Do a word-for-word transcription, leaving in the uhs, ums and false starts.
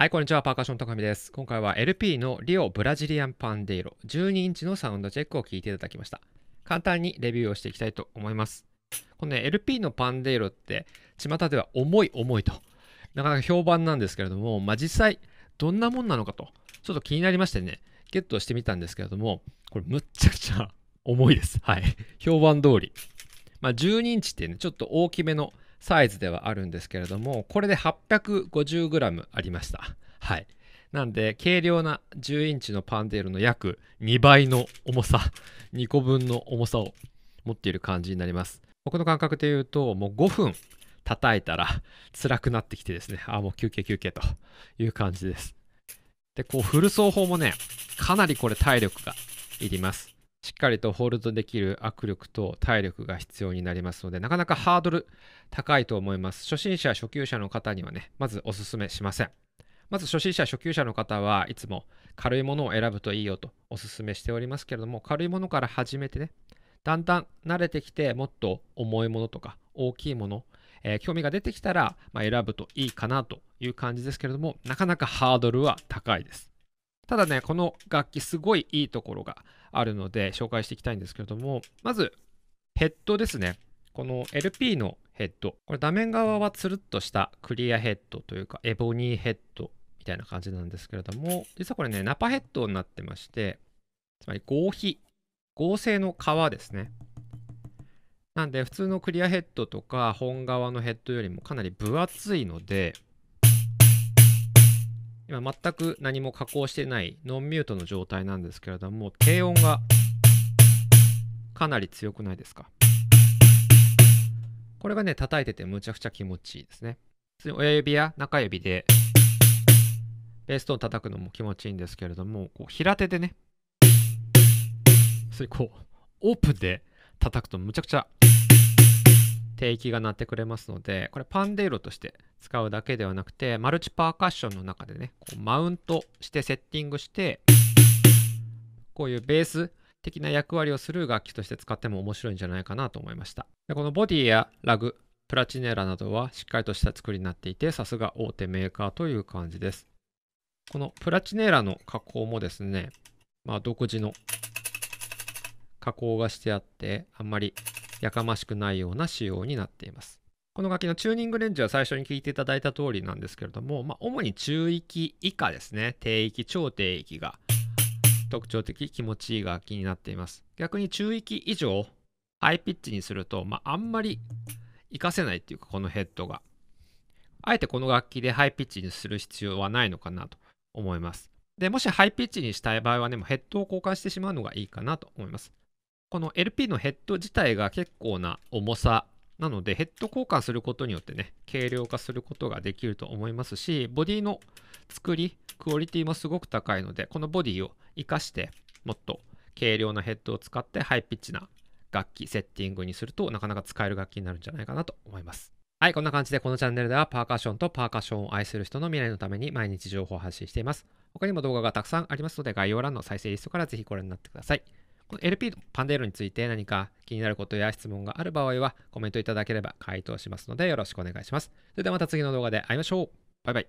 はい、こんにちは。パーカッション高見です。今回は エルピー のリオブラジリアンパンデイロじゅうにインチのサウンドチェックを聞いていただきました。簡単にレビューをしていきたいと思います。このね、エルピー のパンデイロって、巷では重い重いと、なかなか評判なんですけれども、まあ、実際どんなもんなのかと、ちょっと気になりましてね、ゲットしてみたんですけれども、これむっちゃくちゃ重いです。はい。評判通り。まあ、じゅうにインチってね、ちょっと大きめのサイズではあるんですけれども、これで はっぴゃくごじゅうグラム ありました。はい。なんで、軽量なじゅうインチのパンデイロの約にばいの重さ、にこぶんの重さを持っている感じになります。僕の感覚で言うと、もうごふん叩いたら辛くなってきてですね、あ、もう休憩休憩という感じです。で、こう、フル奏法もね、かなりこれ体力がいります。しっかりとホールドできる握力と体力が必要になりますので、なかなかハードル高いと思います。初心者、初級者の方にはね、まずおすすめしません。まず初心者、初級者の方はいつも軽いものを選ぶといいよとおすすめしておりますけれども、軽いものから始めてね、だんだん慣れてきて、もっと重いものとか大きいもの、えー、興味が出てきたら、まあ、選ぶといいかなという感じですけれども、なかなかハードルは高いです。ただね、この楽器すごいいいところがあるので紹介していきたいんですけれども、まずヘッドですね。この エルピー のヘッド。これ座面側はつるっとしたクリアヘッドというかエボニーヘッドみたいな感じなんですけれども、実はこれね、ナパヘッドになってまして、つまり合皮、合成の革ですね。なんで普通のクリアヘッドとか本革のヘッドよりもかなり分厚いので、今全く何も加工してないノンミュートの状態なんですけれども、低音がかなり強くないですか。これがね、叩いててむちゃくちゃ気持ちいいですね。普通に親指や中指でベーストーン叩くのも気持ちいいんですけれども、こう平手でね、それこうオープンで叩くとむちゃくちゃ低域が鳴ってくれますので、これパンデイロとして使うだけではなくて、マルチパーカッションの中でね、こうマウントしてセッティングして、こういうベース的な役割をする楽器として使っても面白いんじゃないかなと思いました。で、このボディやラグ、プラチネラなどはしっかりとした作りになっていて、さすが大手メーカーという感じです。このプラチネラの加工もですね、まあ独自の加工がしてあって、あんまりやかましくないような仕様になっています。この楽器のチューニングレンジは最初に聞いていただいた通りなんですけれども、まあ、主に中域以下ですね、低域、超低域が特徴的、気持ちいい楽器になっています。逆に中域以上、ハイピッチにすると、まあ、あんまり活かせないっていうか、このヘッドが。あえてこの楽器でハイピッチにする必要はないのかなと思います。で、もしハイピッチにしたい場合はね、もうヘッドを交換してしまうのがいいかなと思います。この エルピー のヘッド自体が結構な重さなので、ヘッド交換することによってね、軽量化することができると思いますし、ボディの作り、クオリティもすごく高いので、このボディを活かして、もっと軽量なヘッドを使ってハイピッチな楽器、セッティングにすると、なかなか使える楽器になるんじゃないかなと思います。はい、こんな感じでこのチャンネルではパーカッションとパーカッションを愛する人の未来のために毎日情報を発信しています。他にも動画がたくさんありますので、概要欄の再生リストからぜひご覧になってください。この エルピー のパンデイロについて何か気になることや質問がある場合はコメントいただければ回答しますのでよろしくお願いします。それではまた次の動画で会いましょう。バイバイ。